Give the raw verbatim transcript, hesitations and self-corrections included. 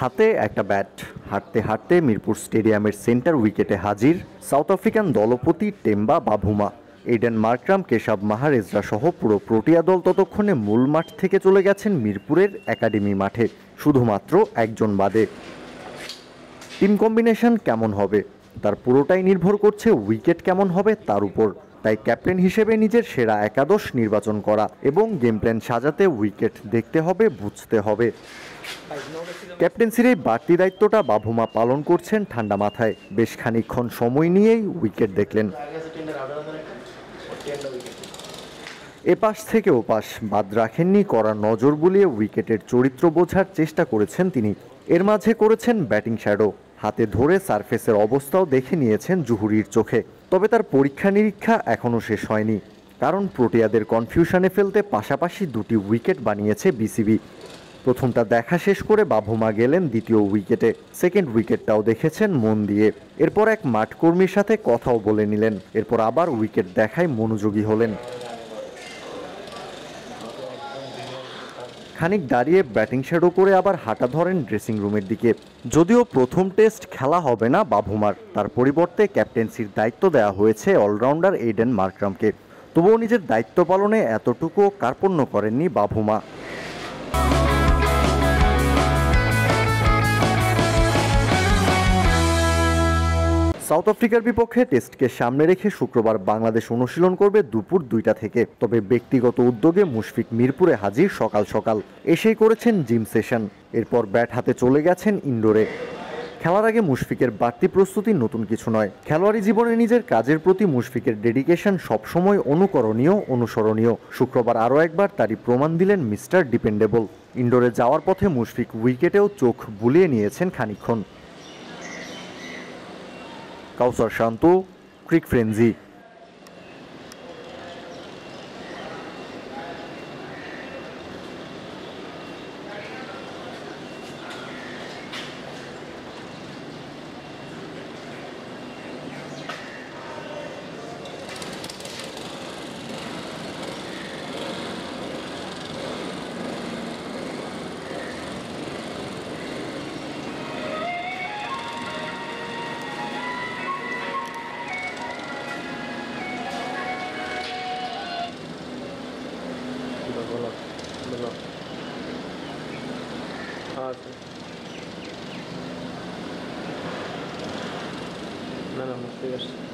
হাতে একটা ব্যাট হাঁটতে হাঁটতে মিরপুর স্টেডিয়ামের সেন্টার উইকেটে হাজির সাউথ আফ্রিকান দলপতি Temba Bavuma. Aiden Markram, Keshav মাহারাজরা সহ পুরো প্রোটিয়া দল ততক্ষণে মূল মাঠ থেকে চলে গেছেন মিরপুরের একাডেমি মাঠে, শুধুমাত্র একজন বাদে। টিম কম্বিনেশন কেমন হবে তার পুরোটাই নির্ভর করছে উইকেট কেমন হবে তার উপর। তাই ক্যাপ্টেন হিসেবে নিজের সেরা একাদশ নির্বাচন করা এবং গেম প্ল্যান সাজাতে উইকেট দেখতে হবে, বুঝতে হবে। ক্যাপ্টেন্সির এই বাড়তি দায়িত্বটা বাভুমা পালন করছেন ঠান্ডা মাথায়, বেশ খানিকক্ষণ সময় নিয়েই উইকেট দেখলেন। এপাশ থেকে ওপাশ বাদ রাখেননি, কড়া নজর বুলিয়ে উইকেটের চরিত্র বোঝার চেষ্টা করেছেন তিনি। এর মাঝে করেছেন ব্যাটিং শ্যাডো, হাতে ধরে সারফেসের অবস্থাও দেখে নিয়েছেন জুহুরির চোখে। তবে তার পরীক্ষা নিরীক্ষা এখনও শেষ হয়নি, কারণ প্রোটিয়াদের কনফিউশনে ফেলতে পাশাপাশি দুটি উইকেট বানিয়েছে বিসিবি। প্রথমটা দেখা শেষ করে বাভুমা গেলেন দ্বিতীয় উইকেটে, সেকেন্ড উইকেটটাও দেখেছেন মন দিয়ে। এরপর এক মাঠকর্মীর সাথে কথাও বলে নিলেন, এরপর আবার উইকেট দেখায় মনোযোগী হলেন। খানিক দাঁড়িয়ে ব্যাটিং শ্যাডো করে আবার হাঁটা ধরেন ড্রেসিং রুমের দিকে। যদিও প্রথম টেস্ট খেলা হবে না বাভুমার, তার পরিবর্তে ক্যাপ্টেন্সির দায়িত্ব দেওয়া হয়েছে অলরাউন্ডার এডেন মার্করামকে। তবুও নিজের দায়িত্ব পালনে এতটুকুও কার্পণ্য করেননি বাভুমা। সাউথ আফ্রিকার বিপক্ষে টেস্টকে সামনে রেখে শুক্রবার বাংলাদেশ অনুশীলন করবে দুপুর দুইটা থেকে। তবে ব্যক্তিগত উদ্যোগে মুশফিক মিরপুরে হাজির সকাল সকাল, এসেই করেছেন জিম সেশন, এরপর ব্যাট হাতে চলে গেছেন ইনডোরে। খেলার আগে মুশফিকের বাড়তি প্রস্তুতি নতুন কিছু নয়। খেলোয়াড়ি জীবনে নিজের কাজের প্রতি মুশফিকের ডেডিকেশন সবসময় অনুকরণীয়, অনুসরণীয়। শুক্রবার আরও একবার তারই প্রমাণ দিলেন মিস্টার ডিপেন্ডেবল। ইনডোরে যাওয়ার পথে মুশফিক উইকেটেও চোখ বুলিয়ে নিয়েছেন খানিকক্ষণ। Kawsar Shanto, cric frenzy. Yes.